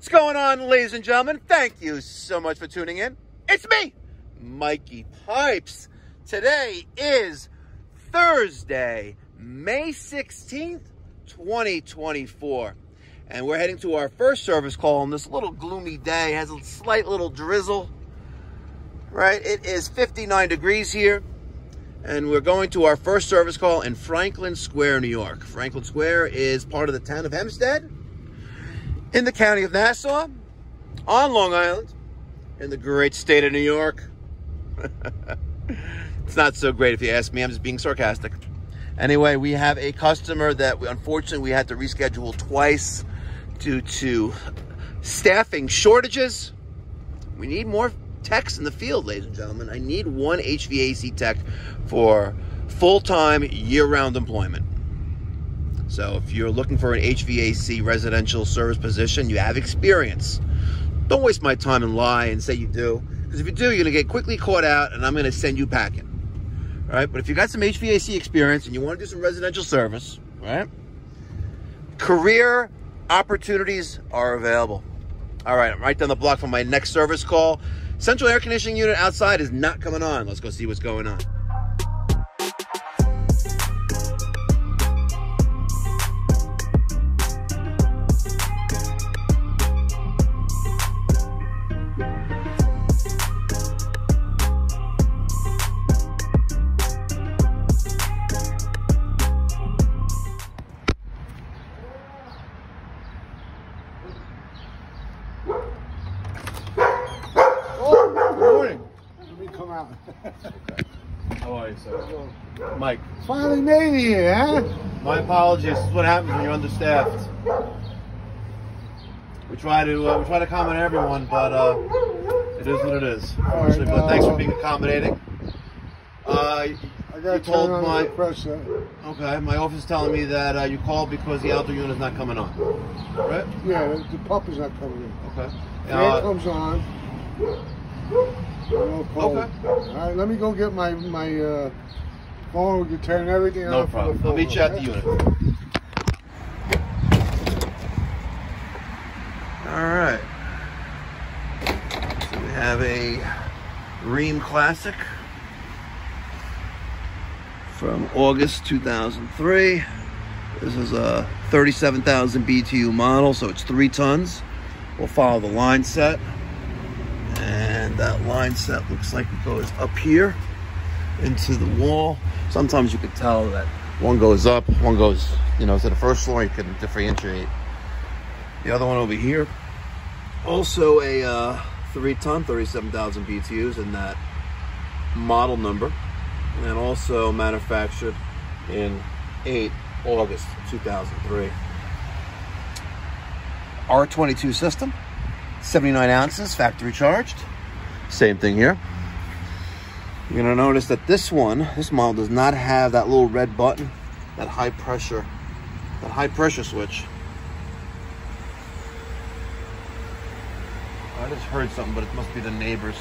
What's going on, ladies and gentlemen? Thank you so much for tuning in. It's me, Mikey Pipes. Today is Thursday, May 16th, 2024. And we're heading to our first service call on this little gloomy day. It has a slight little drizzle, right? It is 59 degrees here. And we're going to our first service call in Franklin Square, New York. Franklin Square is part of the town of Hempstead, in the county of Nassau, on Long Island, in the great state of New York. It's not so great if you ask me. I'm just being sarcastic. Anyway, we have a customer that unfortunately we had to reschedule twice due to staffing shortages. We need more techs in the field, ladies and gentlemen. I need one HVAC tech for full-time, year-round employment. So if you're looking for an HVAC residential service position, you have experience. Don't waste my time and lie and say you do. Because if you do, you're going to get quickly caught out and I'm going to send you packing. All right? But if you got some HVAC experience and you want to do some residential service, right? Career opportunities are available. All right, I'm right down the block from my next service call. Central air conditioning unit outside is not coming on. Let's go see what's going on. How are you, sir? Mike. Finally made it here, huh? My apologies. This is what happens when you're understaffed. We try to accommodate everyone, but it is what it is. Right, but thanks for being accommodating. I got told my pressure. Okay, my office is telling me that you called because the outdoor unit is not coming on. Right? Yeah, the pump is not coming in. Okay. It comes on. Okay. All right, let me go get my phone. We can turn everything on. No problem. I'll meet you at the unit. All right. So we have a Rheem Classic from August 2003. This is a 37,000 BTU model, so it's 3 tons. We'll follow the line set. And that line set looks like it goes up here into the wall. Sometimes you can tell that one goes up, one goes, you know, to the first floor. You can differentiate. The other one over here, also a 3-ton, 37,000 BTUs in that model number, and also manufactured in August 2003. R22 system. 79 ounces, factory charged. Same thing here. You're gonna notice that this one, this model does not have that little red button, that high pressure switch. I just heard something, but it must be the neighbor's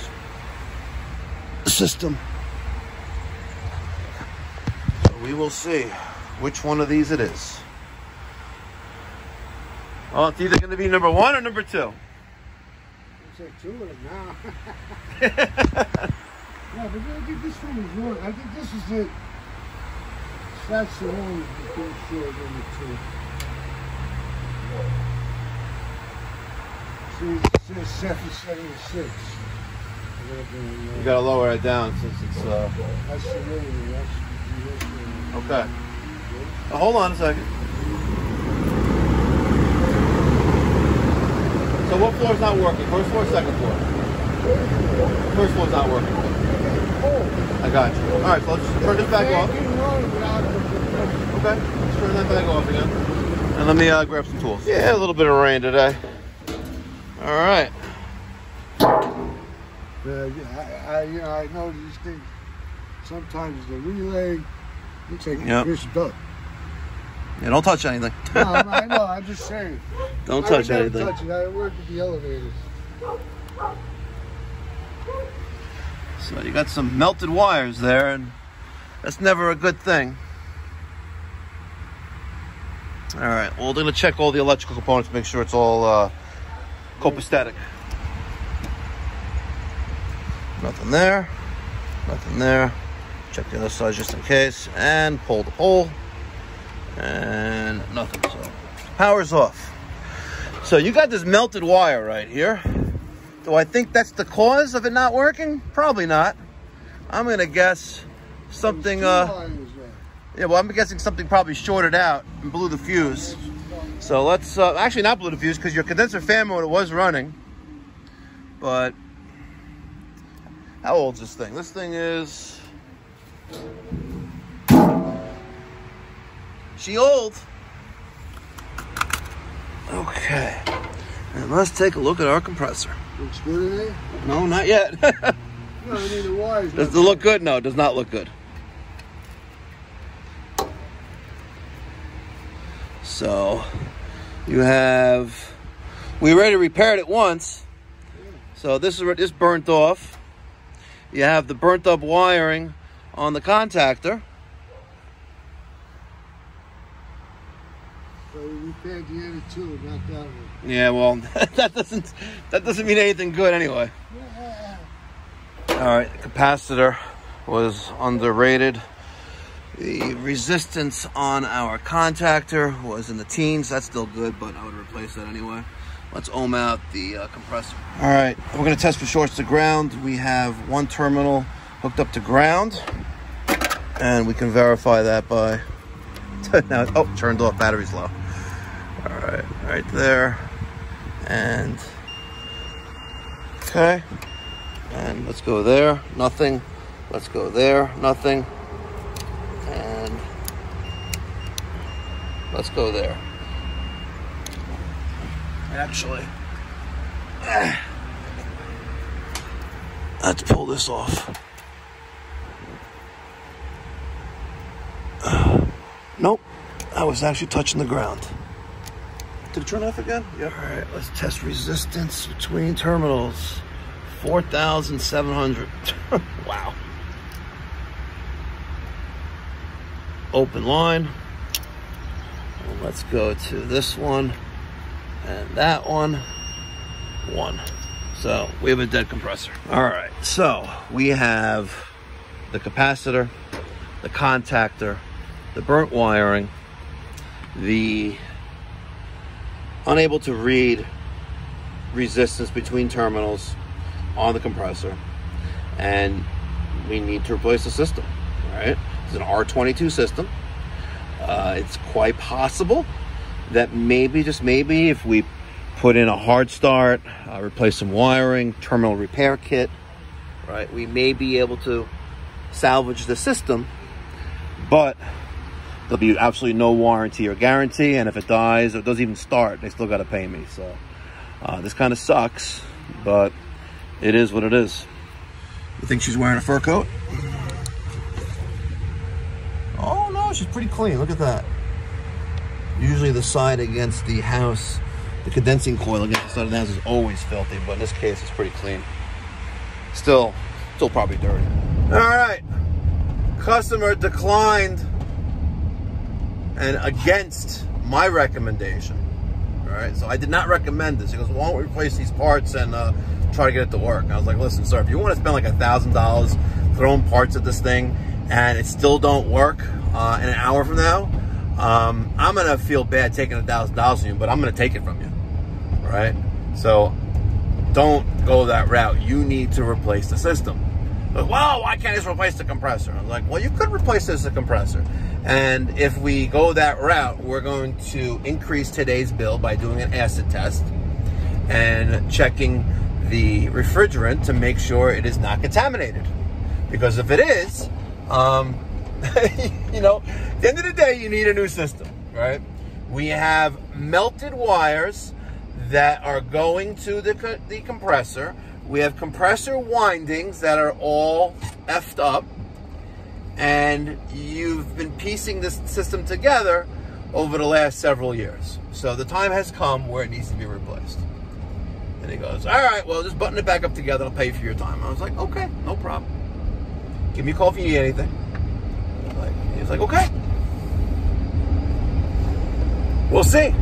system. So we will see which one of these it is. Well, it's either gonna be number one or number two. Two of them now. Yeah, but I think this one is one. I think this is it. That's the one before sure number two. See, it's 776. You gotta lower it down since it's. That's the one. That's the okay. Now, hold on a second. So what floor is not working? First floor, second floor? First floor's not working. I got you. All right, so let's turn this back off. Okay, let's turn that back off again. And let me grab some tools. Yeah, a little bit of rain today. All right. I know these things. Sometimes the relay, you take this duck. Yeah, don't touch anything. No, I know, I'm just saying. Don't touch anything. Don't touch it. I work with the elevators. So you got some melted wires there, and that's never a good thing. All right, well, we're going to check all the electrical components, make sure it's all copostatic. Nothing there, nothing there. Check the other side just in case, and pull the pole, and nothing. So power's off. So you got this melted wire right here. Do I think that's the cause of it not working? Probably not. I'm gonna guess something. Yeah, well, I'm guessing something probably shorted out and blew the fuse. So let's actually not blew the fuse, because your condenser fan motor was running. But how old's this thing? This thing is. She old. Okay. And let's take a look at our compressor. Looks good in there? No, not yet. No, I mean the wires. Does it look good? No, it does not look good. So you have, we already repaired it once. So this is where this burnt off. You have the burnt up wiring on the contactor. So we repaired the other two, not that one. Yeah, well, that doesn't mean anything good anyway. Yeah. All right, the capacitor was underrated. The resistance on our contactor was in the teens. That's still good, but I would replace that anyway. Let's ohm out the compressor. All right, we're gonna test for shorts to ground. We have one terminal hooked up to ground, and we can verify that by, now, oh, turned off, battery's low. All right, right there, and, okay. And let's go there, nothing. Let's go there, nothing. Let's go there. Actually, let's pull this off. Nope, I was actually touching the ground. Did it turn off again? Yeah. All right, let's test resistance between terminals. 4,700. Wow. Open line. Let's go to this one and that one. So we have a dead compressor. All right, so we have the capacitor, the contactor, the burnt wiring, the unable to read resistance between terminals on the compressor, and we need to replace the system. All right, it's an R22 system. It's quite possible that maybe, just maybe, if we put in a hard start, replace some wiring, terminal repair kit, right, we may be able to salvage the system, but there'll be absolutely no warranty or guarantee, and if it dies or doesn't even start, they still got to pay me. So this kind of sucks, but it is what it is. You think she's wearing a fur coat? She's pretty clean, look at that. Usually the side against the house, the condensing coil against the side of the house is always filthy, but in this case it's pretty clean. Still probably dirty. All right, customer declined and against my recommendation. All right, so I did not recommend this. He goes, well, why don't we replace these parts and try to get it to work? And I was like, listen, sir, if you want to spend like $1,000 throwing parts at this thing and it still don't work in an hour from now, I'm gonna feel bad taking $1,000 from you, but I'm gonna take it from you, right? So don't go that route. You need to replace the system. But, well, why can't I just replace the compressor? I'm like, well, you could replace this as a compressor. And if we go that route, we're going to increase today's bill by doing an acid test and checking the refrigerant to make sure it is not contaminated. Because if it is, you know, at the end of the day, you need a new system, right? We have melted wires that are going to the compressor. We have compressor windings that are all effed up. And you've been piecing this system together over the last several years. So the time has come where it needs to be replaced. And he goes, all right, well, just button it back up together. I'll pay you for your time. I was like, okay, no problem. Give me a call if you need anything. He's like, okay, we'll see.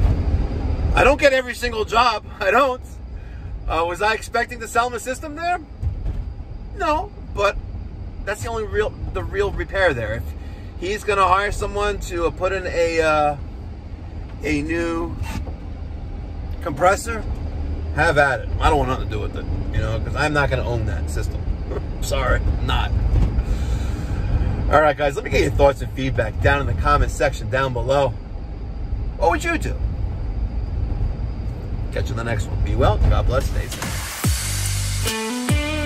I don't get every single job. I don't. Was I expecting to sell my system there? No, but that's the only real repair there. If he's going to hire someone to put in a new compressor, have at it. I don't want nothing to do with it, you know, because I'm not going to own that system. Sorry, not. All right, guys, let me get your thoughts and feedback down in the comment section down below. What would you do? Catch you in the next one. Be well. God bless. Stay safe.